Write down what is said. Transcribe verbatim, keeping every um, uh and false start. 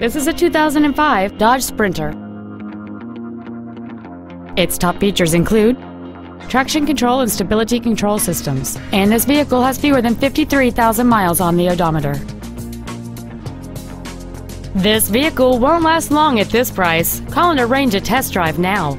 This is a two thousand five Dodge Sprinter. Its top features include traction control and stability control systems, and this vehicle has fewer than fifty-three thousand miles on the odometer. This vehicle won't last long at this price. Call and arrange a test drive now.